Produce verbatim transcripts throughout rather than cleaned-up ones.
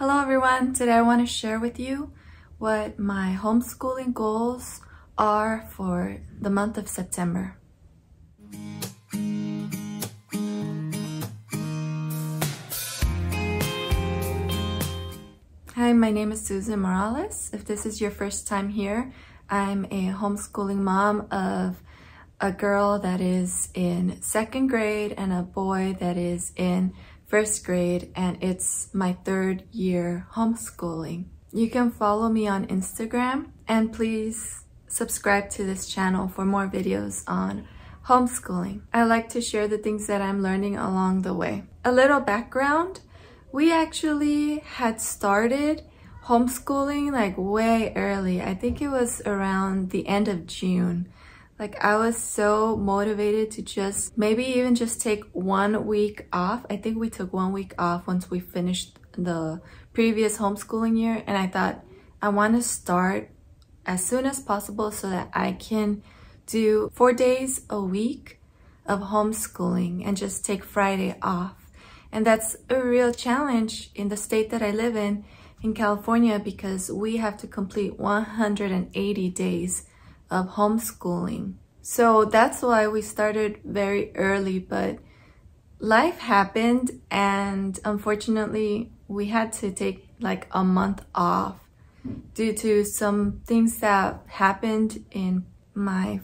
Hello everyone, today I want to share with you what my homeschooling goals are for the month of September. Hi, my name is Susan Morales. If this is your first time here, I'm a homeschooling mom of a girl that is in second grade and a boy that is in first grade, and it's my third year homeschooling. You can follow me on Instagram and please subscribe to this channel for more videos on homeschooling. I like to share the things that I'm learning along the way. A little background, we actually had started homeschooling like way early. I think it was around the end of June. Like, I was so motivated to just maybe even just take one week off. I think we took one week off once we finished the previous homeschooling year. And I thought, I want to start as soon as possible so that I can do four days a week of homeschooling and just take Friday off. And that's a real challenge in the state that I live in, in California, because we have to complete one hundred eighty days of homeschooling. So that's why we started very early, but life happened and unfortunately we had to take like a month off due to some things that happened in my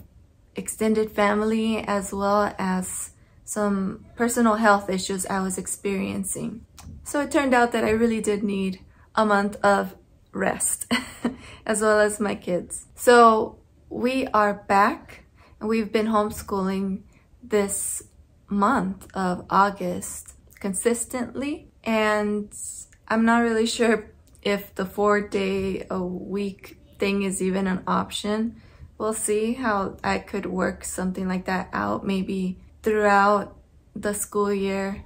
extended family as well as some personal health issues I was experiencing. So it turned out that I really did need a month of rest as well as my kids. So we are back and we've been homeschooling this month of August consistently, and I'm not really sure if the four day a week thing is even an option. We'll see how I could work something like that out maybe throughout the school year,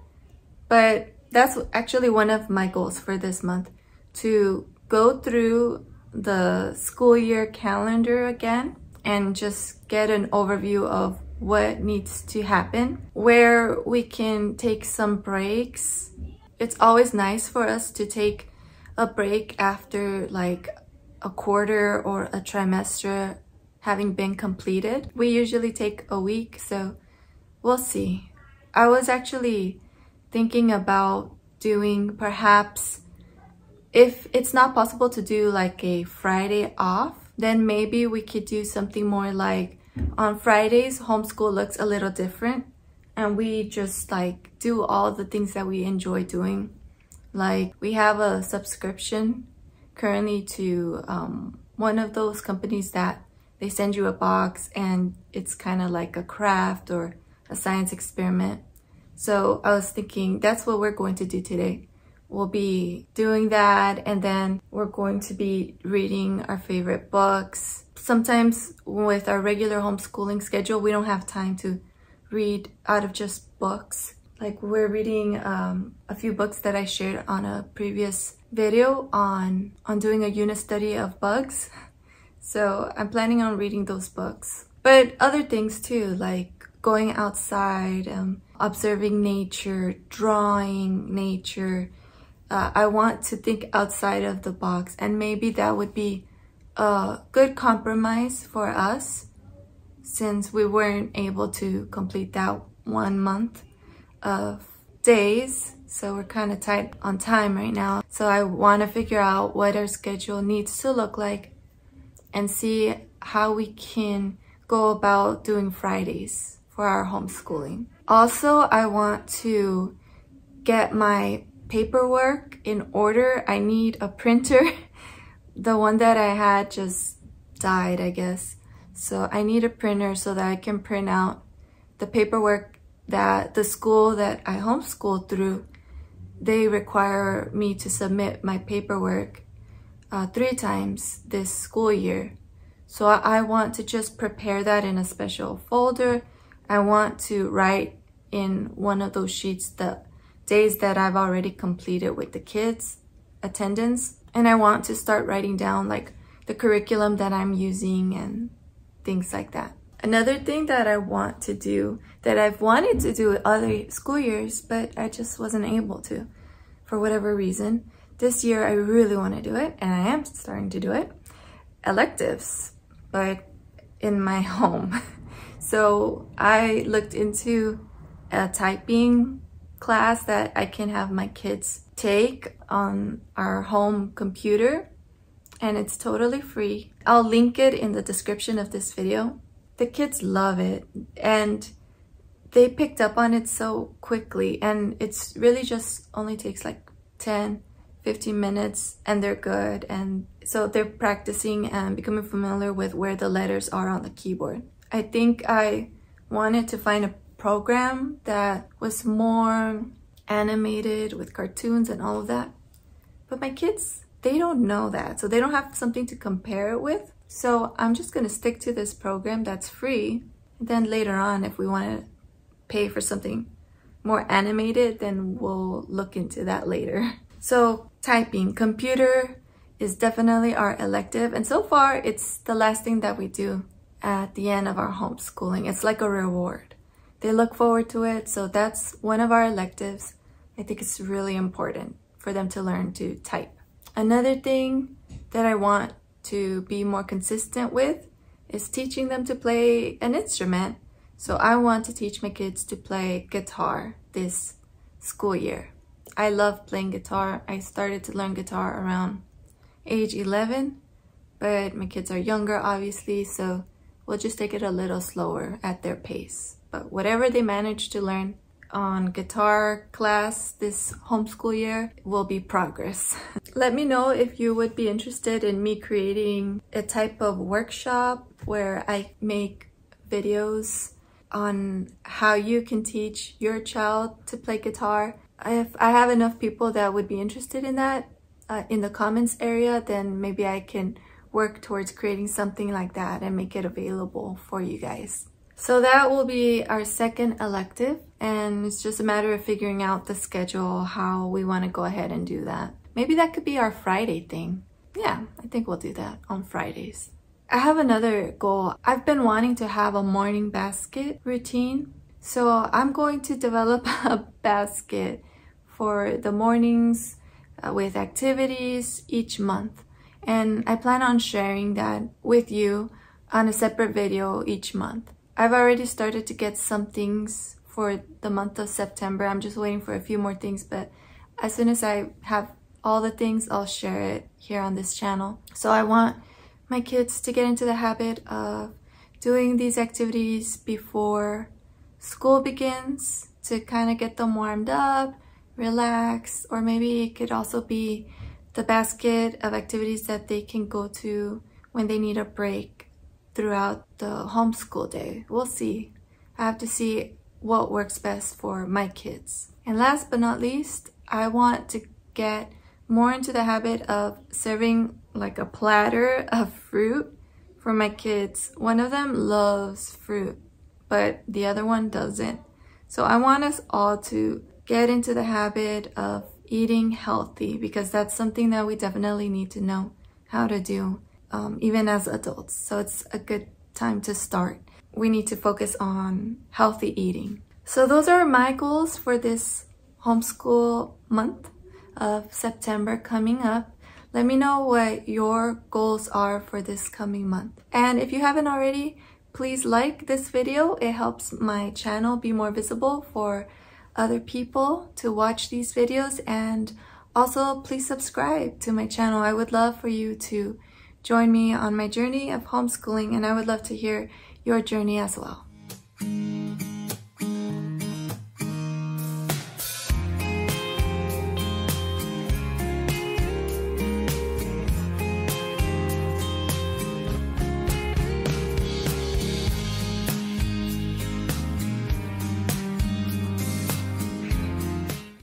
but that's actually one of my goals for this month, to go through the school year calendar again and just get an overview of what needs to happen, where we can take some breaks. It's always nice for us to take a break after like a quarter or a trimester having been completed. We usually take a week, so we'll see. I was actually thinking about doing perhaps, if it's not possible to do like a Friday off, then maybe we could do something more like on Fridays, homeschool looks a little different and we just like do all the things that we enjoy doing. Like, we have a subscription currently to um, one of those companies that they send you a box and it's kind of like a craft or a science experiment. So I was thinking that's what we're going to do today. We'll be doing that, and then we're going to be reading our favorite books. Sometimes with our regular homeschooling schedule, we don't have time to read out of just books. Like, we're reading um, a few books that I shared on a previous video on, on doing a unit study of bugs. So I'm planning on reading those books. But other things too, like going outside, um, observing nature, drawing nature. Uh, I want to think outside of the box, and maybe that would be a good compromise for us since we weren't able to complete that one month of days. So we're kind of tight on time right now. So I want to figure out what our schedule needs to look like and see how we can go about doing Fridays for our homeschooling. Also, I want to get my paperwork in order. I need a printer. The one that I had just died, I guess. So I need a printer so that I can print out the paperwork that the school that I homeschool through, they require me to submit my paperwork uh, three times this school year. So I want to just prepare that in a special folder. I want to write in one of those sheets that days that I've already completed with the kids' attendance. And I want to start writing down like the curriculum that I'm using and things like that. Another thing that I want to do, that I've wanted to do with other school years, but I just wasn't able to for whatever reason, This year I really want to do it, and I am starting to do it. Electives, but in my home. So I looked into a typing class that I can have my kids take on our home computer, and it's totally free. I'll link it in the description of this video. The kids love it, and they picked up on it so quickly, and it's really just only takes like ten, fifteen minutes and they're good. And so they're practicing and becoming familiar with where the letters are on the keyboard. I think I wanted to find a program that was more animated with cartoons and all of that, but my kids, they don't know that, so they don't have something to compare it with. So I'm just gonna stick to this program that's free. Then later on, if we want to pay for something more animated, then we'll look into that later. So typing, computer is definitely our elective, and so far it's the last thing that we do at the end of our homeschooling. It's like a reward. They look forward to it, so that's one of our electives. I think it's really important for them to learn to type. Another thing that I want to be more consistent with is teaching them to play an instrument. So I want to teach my kids to play guitar this school year. I love playing guitar. I started to learn guitar around age eleven, but my kids are younger, obviously, so we'll just take it a little slower at their pace. But whatever they manage to learn on guitar class this homeschool year will be progress. Let me know if you would be interested in me creating a type of workshop where I make videos on how you can teach your child to play guitar. If I have enough people that would be interested in that uh, in the comments area, then maybe I can work towards creating something like that and make it available for you guys. So that will be our second elective, and it's just a matter of figuring out the schedule, how we want to go ahead and do that. Maybe that could be our Friday thing. Yeah, I think we'll do that on Fridays. I have another goal. I've been wanting to have a morning basket routine, so I'm going to develop a basket for the mornings uh, with activities each month, and I plan on sharing that with you on a separate video each month. I've already started to get some things for the month of September. I'm just waiting for a few more things, but as soon as I have all the things, I'll share it here on this channel. So I want my kids to get into the habit of doing these activities before school begins to kind of get them warmed up, relax, or maybe it could also be the basket of activities that they can go to when they need a break throughout the homeschool day. We'll see. I have to see what works best for my kids. And last but not least, I want to get more into the habit of serving like a platter of fruit for my kids. One of them loves fruit, but the other one doesn't. So I want us all to get into the habit of eating healthy, because that's something that we definitely need to know how to do. Um, even as adults. So it's a good time to start. We need to focus on healthy eating. So those are my goals for this homeschool month of September coming up. Let me know what your goals are for this coming month. And if you haven't already, please like this video. It helps my channel be more visible for other people to watch these videos. And also please subscribe to my channel. I would love for you to join me on my journey of homeschooling, and I would love to hear your journey as well.